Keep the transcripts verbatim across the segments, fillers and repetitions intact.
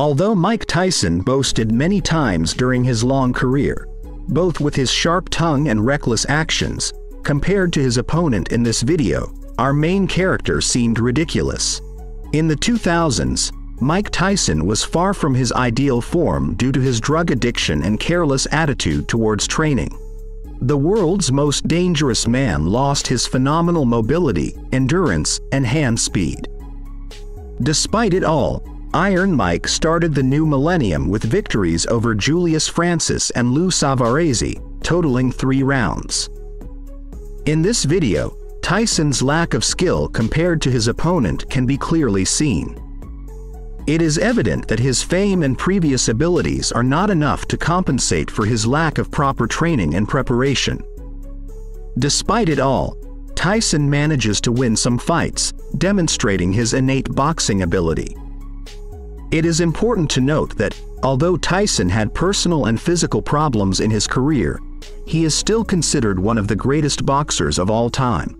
Although Mike Tyson boasted many times during his long career, both with his sharp tongue and reckless actions, compared to his opponent in this video, our main character seemed ridiculous. In the two thousands, Mike Tyson was far from his ideal form due to his drug addiction and careless attitude towards training. The world's most dangerous man lost his phenomenal mobility, endurance, and hand speed. Despite it all, Iron Mike started the new millennium with victories over Julius Francis and Lou Savarese, totaling three rounds. In this video, Tyson's lack of skill compared to his opponent can be clearly seen. It is evident that his fame and previous abilities are not enough to compensate for his lack of proper training and preparation. Despite it all, Tyson manages to win some fights, demonstrating his innate boxing ability. It is important to note that, although Tyson had personal and physical problems in his career, he is still considered one of the greatest boxers of all time.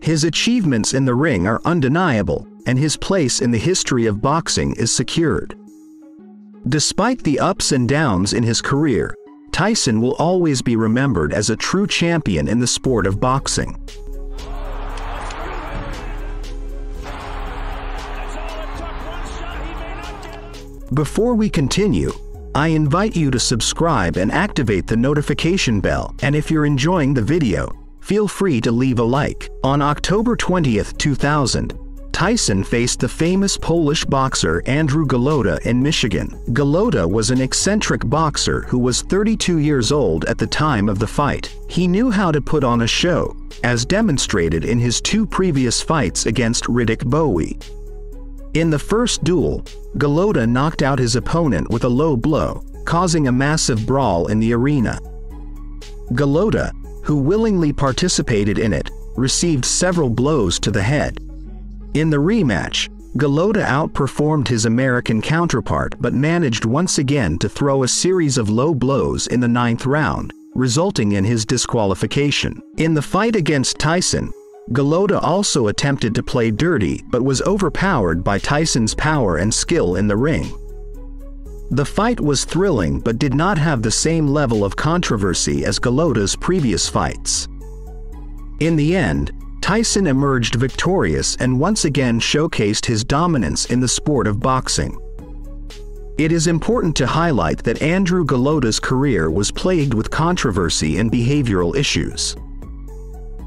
His achievements in the ring are undeniable, and his place in the history of boxing is secured. Despite the ups and downs in his career, Tyson will always be remembered as a true champion in the sport of boxing. Before we continue, I invite you to subscribe and activate the notification bell, and if you're enjoying the video, feel free to leave a like. On October twentieth, two thousand, Tyson faced the famous Polish boxer Andrzej Gołota in Michigan. Gołota was an eccentric boxer who was thirty-two years old at the time of the fight. He knew how to put on a show, as demonstrated in his two previous fights against Riddick Bowe. In the first duel, Gołota knocked out his opponent with a low blow, causing a massive brawl in the arena. Gołota, who willingly participated in it, received several blows to the head. In the rematch, Gołota outperformed his American counterpart but managed once again to throw a series of low blows in the ninth round, resulting in his disqualification. In the fight against Tyson, Gołota also attempted to play dirty but was overpowered by Tyson's power and skill in the ring. The fight was thrilling but did not have the same level of controversy as Gołota's previous fights. In the end, Tyson emerged victorious and once again showcased his dominance in the sport of boxing. It is important to highlight that Andrzej Gołota's career was plagued with controversy and behavioral issues.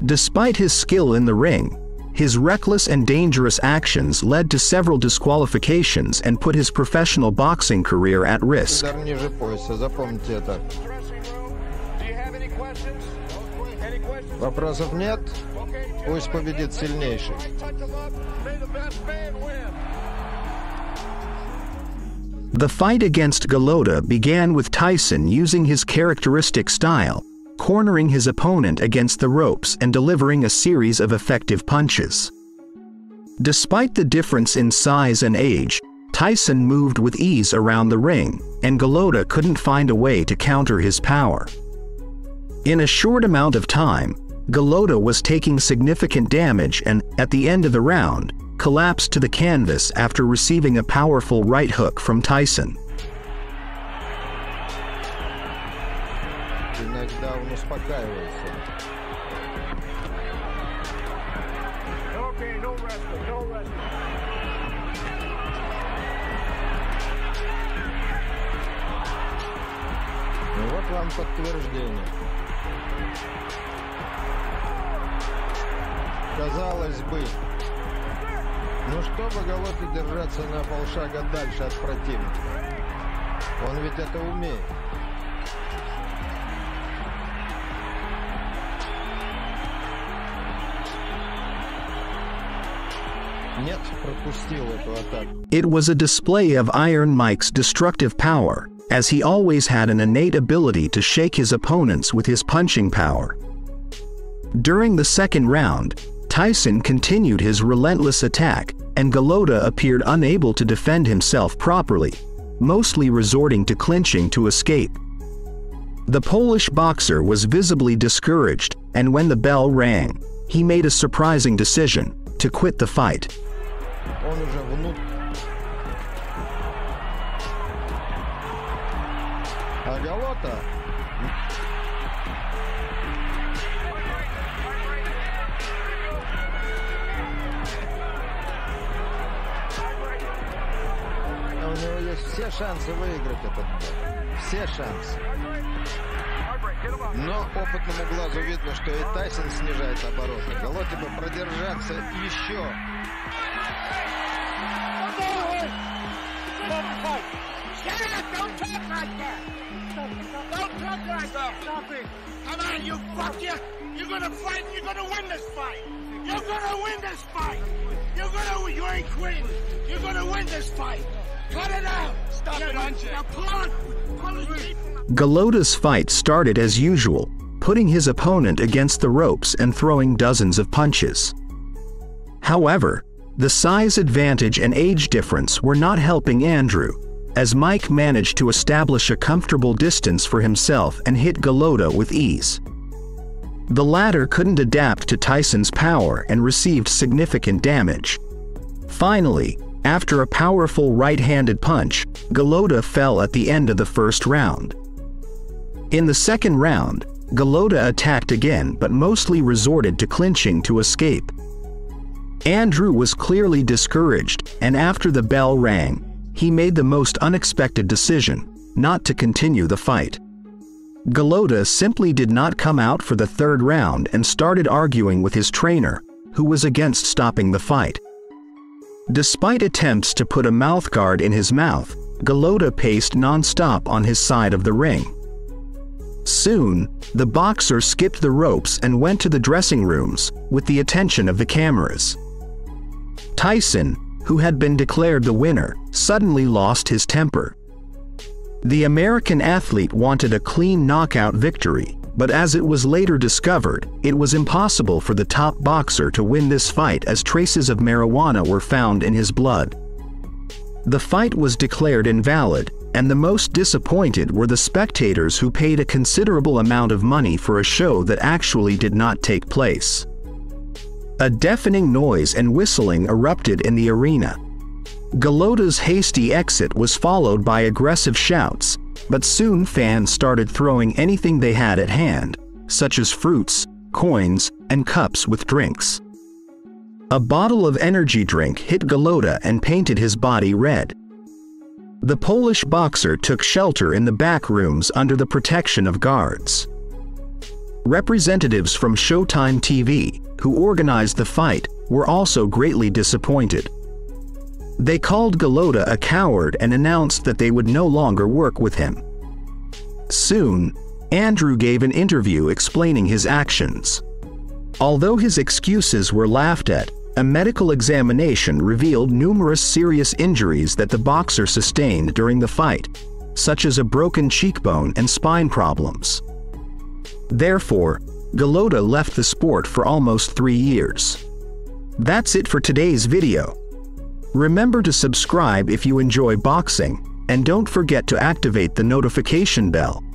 Despite his skill in the ring, his reckless and dangerous actions led to several disqualifications and put his professional boxing career at risk. The fight against Gołota began with Tyson using his characteristic style, cornering his opponent against the ropes and delivering a series of effective punches. Despite the difference in size and age, Tyson moved with ease around the ring, and Gołota couldn't find a way to counter his power. In a short amount of time, Gołota was taking significant damage and, at the end of the round, collapsed to the canvas after receiving a powerful right hook from Tyson. Казалось бы, ну чтобы Gołota держаться на полшага дальше от противника, он ведь это умеет. It was a display of Iron Mike's destructive power, as he always had an innate ability to shake his opponents with his punching power. During the second round, Tyson continued his relentless attack, and Gołota appeared unable to defend himself properly, mostly resorting to clinching to escape. The Polish boxer was visibly discouraged, and when the bell rang, he made a surprising decision to quit the fight. A Gołota. У него есть все шансы выиграть этот бой. Все шансы. Но опытному глазу видно, что и Тайсон снижает обороты. Голоте бы продержаться еще. Gołta's fight started as usual, putting his opponent against the ropes and throwing dozens of punches. However, the size advantage and age difference were not helping Andrew, as Mike managed to establish a comfortable distance for himself and hit Gołta with ease. The latter couldn't adapt to Tyson's power and received significant damage. Finally, after a powerful right-handed punch, Gołta fell at the end of the first round. In the second round, Gołta attacked again but mostly resorted to clinching to escape. Andrew was clearly discouraged, and after the bell rang, he made the most unexpected decision, not to continue the fight. Gołta simply did not come out for the third round and started arguing with his trainer, who was against stopping the fight. Despite attempts to put a mouthguard in his mouth, Gołta paced non-stop on his side of the ring. Soon, the boxer skipped the ropes and went to the dressing rooms, with the attention of the cameras. Tyson, who had been declared the winner, suddenly lost his temper. The American athlete wanted a clean knockout victory, but as it was later discovered, it was impossible for the top boxer to win this fight as traces of marijuana were found in his blood. The fight was declared invalid, and the most disappointed were the spectators who paid a considerable amount of money for a show that actually did not take place. A deafening noise and whistling erupted in the arena. Gołta's hasty exit was followed by aggressive shouts, but soon fans started throwing anything they had at hand, such as fruits, coins, and cups with drinks. A bottle of energy drink hit Gołta and painted his body red. The Polish boxer took shelter in the back rooms under the protection of guards. Representatives from Showtime T V, who organized the fight, were also greatly disappointed. They called Gołta a coward and announced that they would no longer work with him. Soon, Andrew gave an interview explaining his actions. Although his excuses were laughed at, a medical examination revealed numerous serious injuries that the boxer sustained during the fight, such as a broken cheekbone and spine problems. Therefore, Gołta left the sport for almost three years. That's it for today's video. Remember to subscribe if you enjoy boxing, and don't forget to activate the notification bell.